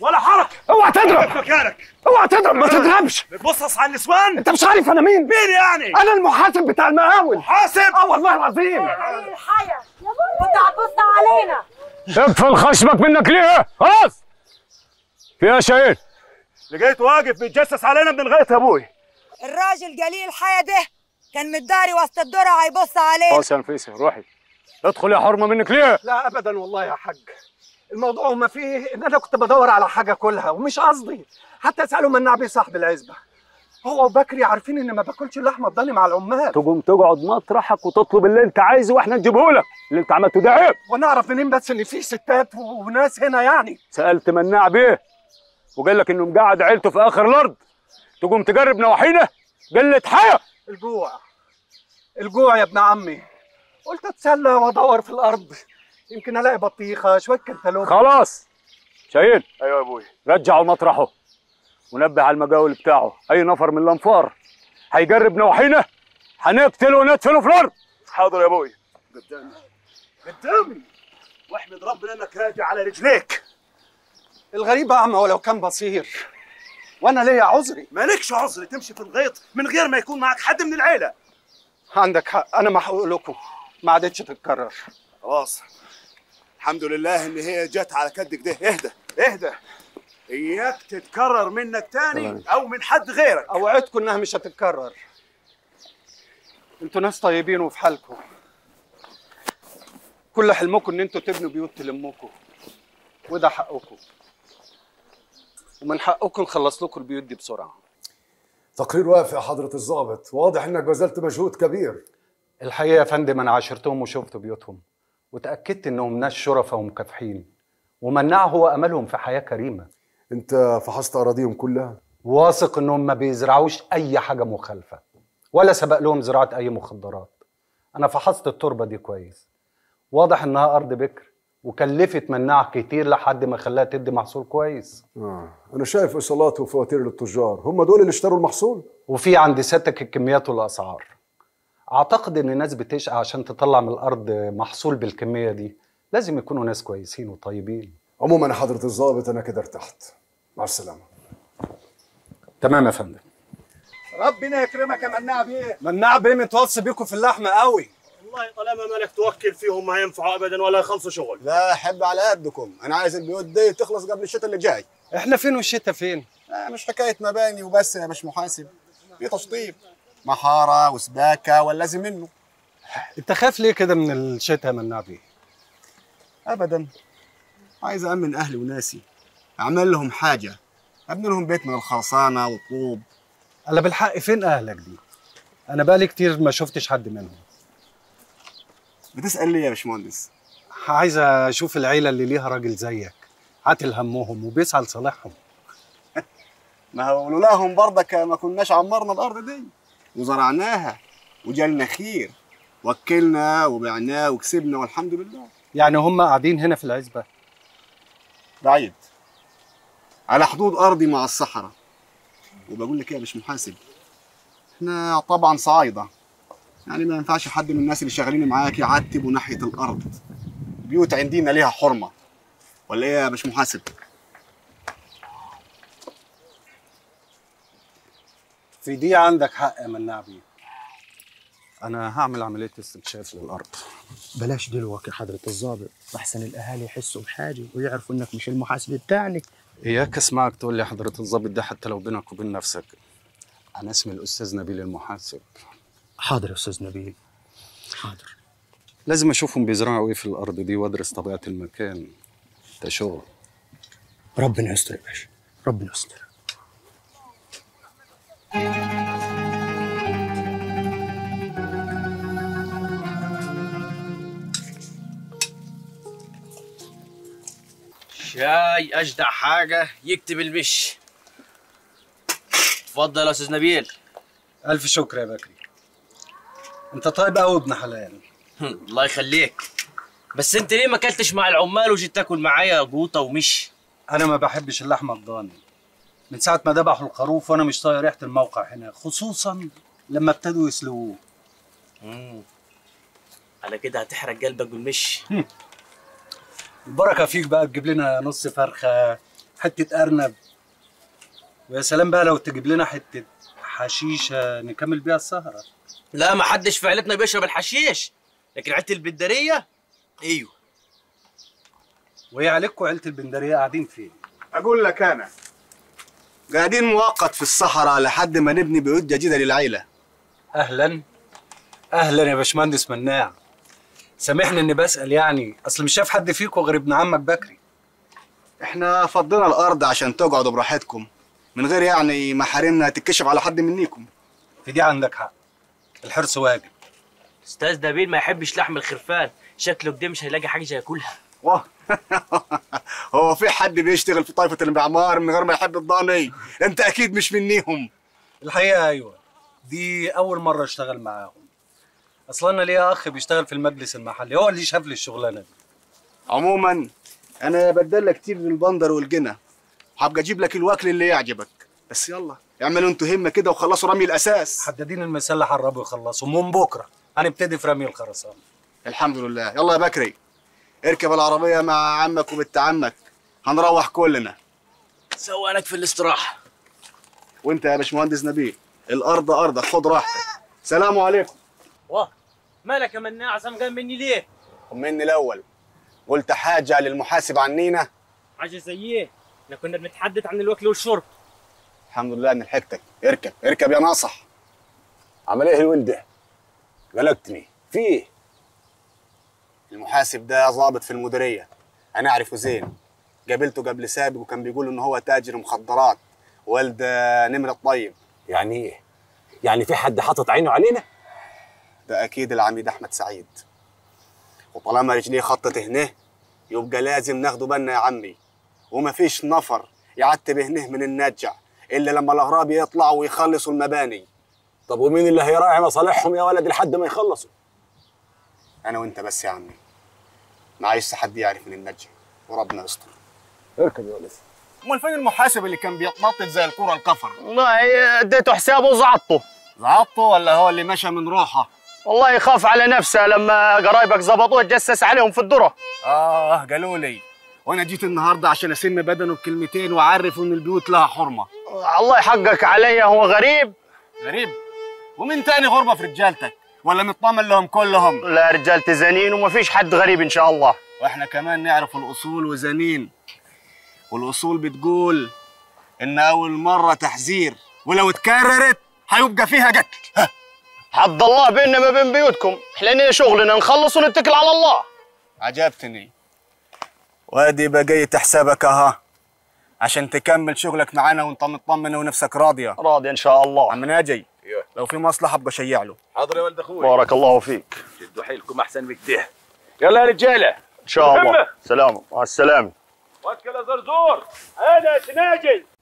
ولا حركه. اوعى تضرب في مكانك، اوعى تضرب، ما تضربش، بتبصص على النسوان. انت مش عارف انا مين؟ مين يعني؟ انا المحاسب بتاع المقاول. محاسب؟ اه والله العظيم. الحياه يا بابا انت هتبص علينا. اقفل خشمك منك ليه؟ خلاص في ايه يا شهير؟ لقيت واقف بيتجسس علينا من غيرت يا ابوي. الراجل جليل الحياه ده كان متداري وسط الدرع هيبص علينا. خلاص يا نفيسه روحي. ادخل يا حرمه منك ليه؟ لا ابدا والله يا حاج، الموضوع ما فيه ان انا كنت بدور على حاجه كلها ومش قصدي، حتى اساله مناع صاحب العزبه، هو وبكري عارفين ان ما باكلش اللحمه الضاني مع العمال. تقوم تقعد مطرحك وتطلب اللي انت عايزه واحنا نجيبه لك، اللي انت عملته ده عيب. ونعرف منين بس ان في ستات وناس هنا يعني؟ سالت مناع بيه وقال لك انه مقعد عيلته في اخر الارض، تقوم تجرب نواحينا قله حياه. الجوع الجوع يا ابن عمي، قلت اتسلى وادور في الارض يمكن الاقي بطيخه شويه كنتالوب. خلاص شايل. ايوه يا ابوي. رجعوا مطرحه ونبه على المجاول بتاعه، اي نفر من الانفار هيجرب نواحينا هنقتله وندفنه في الارض. حاضر يا ابوي. قدامي قدامي، واحمد ربنا انك راجع على رجليك. الغريب اعمى ولو كان بصير، وانا ليا عذري. مالكش عذري تمشي في الغيط من غير ما يكون معاك حد من العيله. عندك حق، انا ما هقولكوا ما عادتش تتكرر. خلاص الحمد لله ان هي جت على كدك ده. اهدى اهدى، اياك تتكرر منك تاني او من حد غيرك. اوعدكم انها مش هتتكرر، انتوا ناس طيبين وفي حالكم، كل حلمكم ان انتوا تبنوا بيوت لامكم وده حقكم، ومن حقكم نخلص لكم البيوت دي بسرعه. تقرير وافق حضره الضابط، واضح انك بذلت مجهود كبير. الحقيقه يا فندم انا عاشرتهم وشفت بيوتهم وتأكدت انهم ناس شرفاء ومكافحين، ومناع هو املهم في حياه كريمه. انت فحصت اراضيهم كلها؟ واثق انهم ما بيزرعوش اي حاجه مخالفه ولا سبق لهم زراعه اي مخدرات. انا فحصت التربه دي كويس، واضح انها ارض بكر وكلفت مناع كتير لحد ما خلاها تدي محصول كويس. انا شايف ايصالات وفواتير للتجار، هم دول اللي اشتروا المحصول؟ وفي عند سيادتك الكميات والاسعار. اعتقد ان الناس بتشقى عشان تطلع من الارض محصول بالكميه دي، لازم يكونوا ناس كويسين وطيبين. عموما يا حضره الضابط انا كده ارتحت، مع السلامه. تمام يا فندم. ربنا يكرمك يا مناع بيه. مناع بيه متوصي بيكم في اللحمه قوي والله. طالما مالك توكل فيهم ما ينفعوا ابدا ولا يخلصوا شغل. لا احب على قدكم، انا عايز البيوت دي تخلص قبل الشتاء اللي جاي. احنا فين والشتاء فين؟ مش حكايه مباني وبس يا باش محاسب، في تشطيب محاره وسباكه واللازم منه. انت خايف ليه كده من الشتاء يا مناع بيه؟ ابدا، عايز امن اهلي وناسي، اعمل لهم حاجه، ابني لهم بيت من الخرسانه وطوب. الا بالحق فين اهلك دي؟ انا بقالي كتير ما شفتش حد منهم. بتسال ليه يا باشمهندس؟ عايز اشوف العيله اللي ليها راجل زيك عاتل همهم وبيسعى لصالحهم. ما هو لولاهم برضك ما كناش عمرنا الارض دي وزرعناها وجالنا خير، وكلنا وبعناه وكسبنا والحمد لله. يعني هم قاعدين هنا في العزبه؟ بعيد على حدود ارضي مع الصحراء. وبقول لك ايه يا باش محاسب، احنا طبعا صعايده، يعني ما ينفعش حد من الناس اللي شغالين معاك يعتبوا ناحيه الارض. البيوت عندنا ليها حرمه، ولا ايه يا باش محاسب؟ في دي عندك حق يا مناع بيه. أنا هعمل عملية استكشاف للأرض. بلاش دلوقتي حضرة الضابط، أحسن الأهالي يحسوا بحاجة ويعرفوا إنك مش المحاسب بتاعنا. إياك أسمعك تقول لي حضرة الضابط ده حتى لو بينك وبين نفسك. أنا اسمي الأستاذ نبيل المحاسب. حاضر يا أستاذ نبيل. حاضر. لازم أشوفهم بيزرعوا إيه في الأرض دي وأدرس طبيعة المكان. ده شغل. ربنا يستر يا باشا، ربنا يستر. شاي اجدع حاجه يكتب البش. اتفضل يا استاذ نبيل. الف شكر يا بكري، انت طيب قوي ابن حلال. الله يخليك، بس انت ليه ما اكلتش مع العمال وجيت تاكل معايا جوطه ومشي؟ انا ما بحبش اللحمه الضاني، من ساعه ما ذبحوا الخروف وانا مش طايق ريحه الموقع هنا، خصوصا لما ابتدوا يسلوه. على كده هتحرق قلبك بالمشي. البركه فيك بقى، تجيب لنا نص فرخه حتة أرنب، ويا سلام بقى لو تجيب لنا حتة حشيشة نكمل بيها السهرة. لا ما حدش في عيلتنا بيشرب الحشيش، لكن عيلة البندرية ايوه. وإيه عليكوا عيلة البندرية قاعدين فين؟ أقول لك أنا، قاعدين مؤقت في الصحراء لحد ما نبني بيوت جديدة للعيلة. أهلا أهلا يا باشمهندس مناع، سامحني إني بسأل، يعني أصل مش شايف حد فيكوا غير ابن عمك بكري. إحنا فضينا الأرض عشان تقعدوا براحتكم، من غير يعني ما حريمنا تتكشف على حد منيكم. في دي عندك حق، الحرص واجب. أستاذ نبيل ما يحبش لحم الخرفان، شكله كده مش هيلاقي حاجة ياكلها. واه هو في حد بيشتغل في طائفة المعمار من غير ما يحب الضاني؟ أنت أكيد مش منيهم. الحقيقة أيوه، دي أول مرة أشتغل معاهم. أصل أنا ليا أخ بيشتغل في المجلس المحلي، هو اللي شاف لي الشغلانة دي. عموماً أنا بدلة كتير بالبندر والجنة، وهبقى أجيب لك الوكل اللي يعجبك، بس يلا اعملوا أنتوا همة كده وخلصوا رمي الأساس. حددين المسلة حربوا يخلصوا، من بكرة هنبتدي في رمي الخرسانة. الحمد لله. يلا يا بكري اركب العربية مع عمك وبنت عمك، هنروح كلنا. سواء في الاستراحة. وأنت يا باشمهندس نبيل، الأرض أرضك، خد راحتك. سلام عليكم. واه مالك يا مناع سمجان مني ليه؟ طمني الأول، قلت حاجة للمحاسب عنينا؟ حاجة زي إيه؟ إحنا كنا بنتحدث عن الوكل والشرب. الحمد لله إني لحقتك، اركب اركب يا ناصح. عمل إيه الولد ده؟ قلقتني، في إيه؟ المحاسب ده ضابط في المديرية، أنا أعرفه زين، قابلته قبل سابق وكان بيقول إن هو تاجر مخدرات، والده نمرة طيب. يعني إيه؟ يعني في حد حاطط عينه علينا؟ ده أكيد العميد أحمد سعيد، وطالما رجليه خطت هناه يبقى لازم ناخده بالنا يا عمي، ومفيش نفر يعتب هناه من النجع إلا لما الأغراب يطلعوا ويخلصوا المباني. طب ومين اللي هيراعي مصالحهم يا ولد لحد ما يخلصوا؟ أنا وأنت بس يا عمي، ما عايزش حد يعرف من النجع، وربنا يستر. اركب يا ولد. أمال فين المحاسب اللي كان بيتنطط زي الكورة الكفر؟ والله اديته حسابه وزعطه. زعطه ولا هو اللي مشى من روحه؟ والله يخاف على نفسه لما قرايبك ظبطوه اتجسس عليهم في الدره. اه قالوا لي، وانا جيت النهارده عشان اسم بدنه بكلمتين واعرفه ان البيوت لها حرمه. الله يحقق عليا، هو غريب؟ غريب؟ ومين تاني غربه في رجالتك؟ ولا مطمن لهم كلهم؟ لا رجال تزانين ومفيش حد غريب ان شاء الله. واحنا كمان نعرف الاصول وزانين، والاصول بتقول ان اول مره تحذير ولو اتكررت هيبقى فيها قتل. عبد الله بيننا ما بين بيوتكم، احنا شغلنا نخلص ونتكل على الله. عجبتني، وادي بقية حسابك اها، عشان تكمل شغلك معانا وانت مطمن ونفسك راضيه. راضي ان شاء الله. عم ناجي لو في مصلحه ابقى اشيع له. حاضر يا ولد اخويا. بارك الله فيك. شدوا حيلكم احسن من كده. يلا يا رجاله ان شاء الله. سلام، مع السلامه. واتكل يا زرزور. انا ناجي.